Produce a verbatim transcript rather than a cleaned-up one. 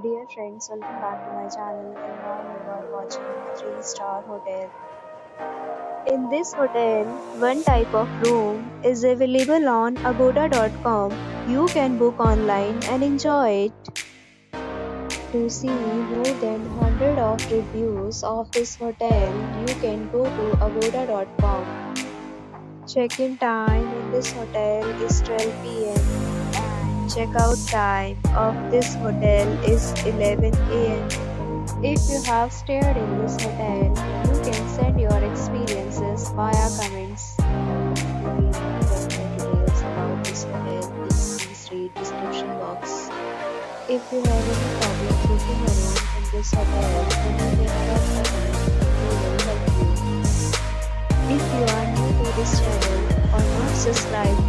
Dear friends, welcome back to my channel, and now you are watching a three star hotel. In this hotel, one type of room is available on agoda dot com. You can book online and enjoy it. To see more than one hundred of reviews of this hotel, you can go to agoda dot com. Check-in time in this hotel is twelve p m Check-out time of this hotel is eleven a m If you have stayed in this hotel, you can send your experiences via comments. Details about this hotel is in the description box. If you have any problem booking a room in this hotel, then you can drop a comment. We will help you. If you are new to this channel or not subscribed